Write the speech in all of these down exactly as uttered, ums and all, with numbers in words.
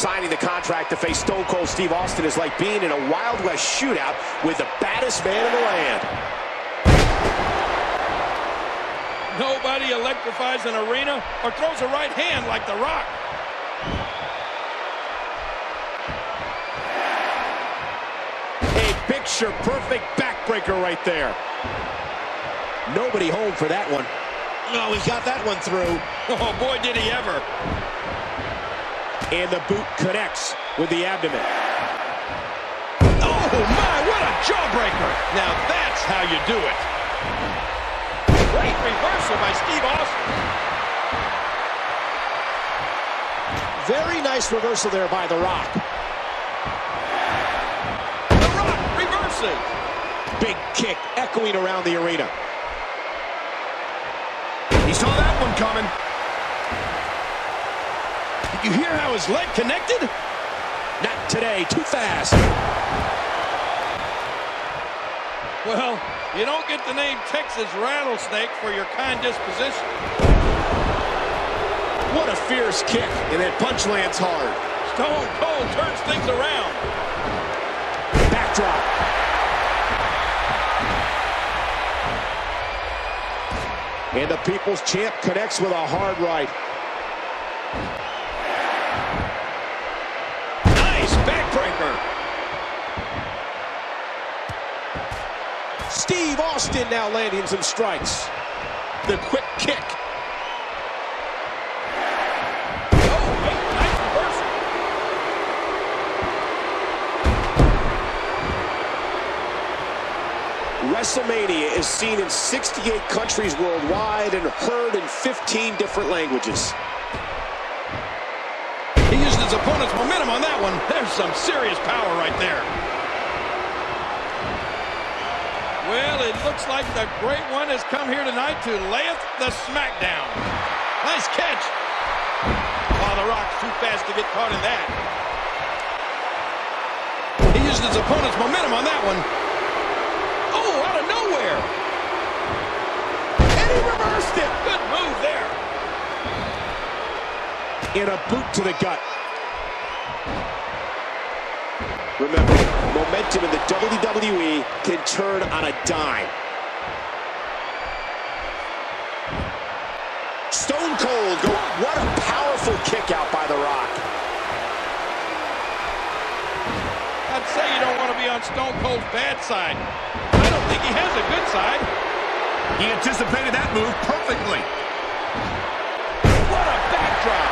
signing the contract to face Stone Cold Steve Austin is like being in a Wild West shootout with the baddest man in the land. Nobody electrifies an arena or throws a right hand like The Rock. A picture-perfect backbreaker right there. Nobody home for that one. No, he got that one through. Oh, boy, did he ever. And the boot connects with the abdomen. Oh, my, what a jawbreaker. Now that's how you do it. Great reversal by Steve Austin. Very nice reversal there by The Rock. The Rock reversing. Big kick echoing around the arena. He saw that one coming. Did you hear how his leg connected? Not today, too fast. Well, you don't get the name Texas Rattlesnake for your kind disposition. What a fierce kick, and that punch lands hard. Stone Cold turns things around. Backdrop. And the People's Champ connects with a hard right. Nice backbreaker. Steve Austin now landing some strikes. The quick kick. Oh, wait, nice reversal. WrestleMania is seen in sixty-eight countries worldwide and heard in fifteen different languages. He used his opponent's momentum on that one. There's some serious power right there. Well, it looks like the Great One has come here tonight to layeth the Smackdown. Nice catch. Oh, The Rock's too fast to get caught in that. He used his opponent's momentum on that one. Oh, out of nowhere. And he reversed it. Good move there. And a boot to the gut. Remember, momentum in the W W E can turn on a dime. Stone Cold, go, what a powerful kick out by The Rock. I'd say you don't want to be on Stone Cold's bad side. I don't think he has a good side. He anticipated that move perfectly. What a backdrop.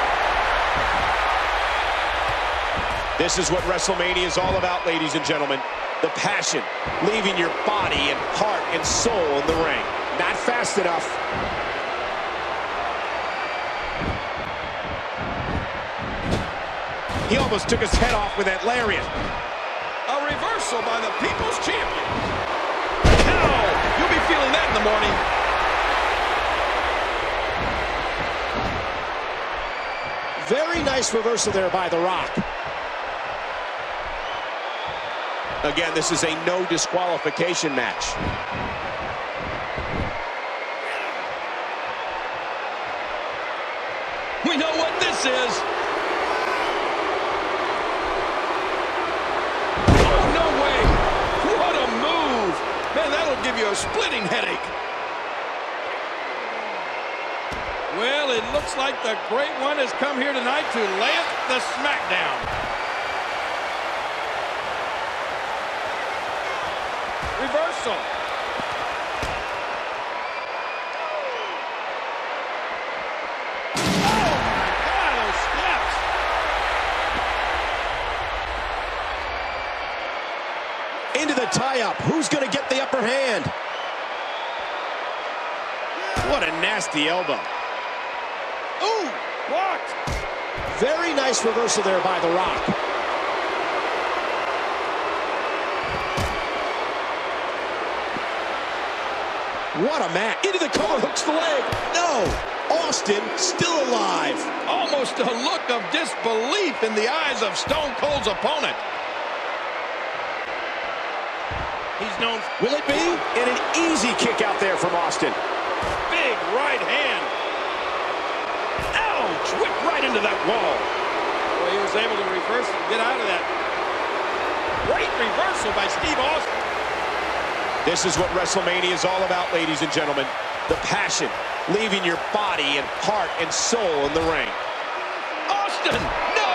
This is what WrestleMania is all about, ladies and gentlemen. The passion, leaving your body and heart and soul in the ring. Not fast enough. He almost took his head off with that lariat. A reversal by the People's Champion. Ow! You'll be feeling that in the morning. Very nice reversal there by The Rock. Again, this is a no disqualification match. We know what this is. Oh, no way. What a move. Man, that'll give you a splitting headache. Well, it looks like the Great One has come here tonight to layeth the Smackdown. Reversal. Oh, God, those steps. Into the tie-up. Who's going to get the upper hand? What a nasty elbow. Ooh, blocked. Very nice reversal there by The Rock. What a match. Into the cover, hooks the leg. No. Austin still alive. Almost a look of disbelief in the eyes of Stone Cold's opponent. He's known. Will it be? And an easy kick out there from Austin. Big right hand. Ouch. Whipped right into that wall. Well, he was able to reverse and get out of that. Great reversal by Steve Austin. This is what WrestleMania is all about, ladies and gentlemen. The passion, leaving your body and heart and soul in the ring. Austin, no!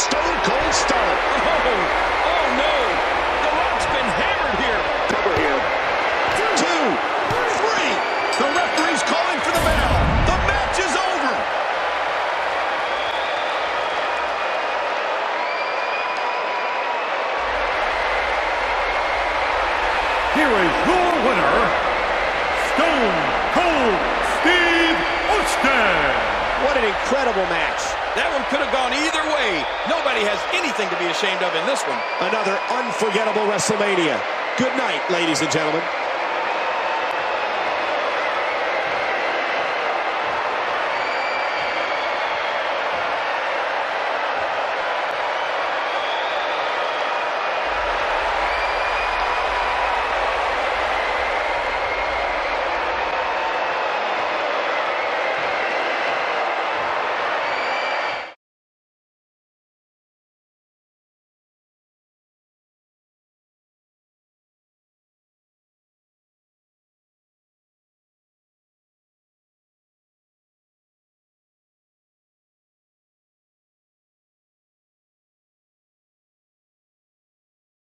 Stone Cold Stone. Oh, oh no! The Rock's been hammered here. Cover here. Two, three. The referee's calling for the bell. The match is over. Here is your winner, Stone Cold Steve Austin. What an incredible match. That one could have gone either way. Nobody has anything to be ashamed of in this one. Another unforgettable WrestleMania. Good night, ladies and gentlemen.